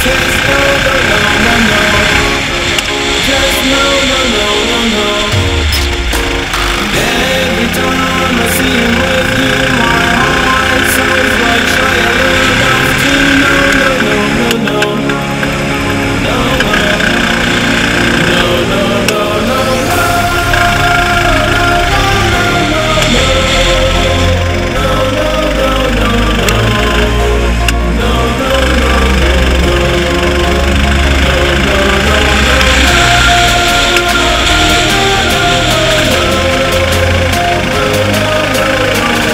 Just no, no, no, no, no. Just no, no, no, no, no. And every time I see him with you, my heart sounds like Shia LaBeouf too. No, no, no, no, no. No, no, no, no, no, no, no.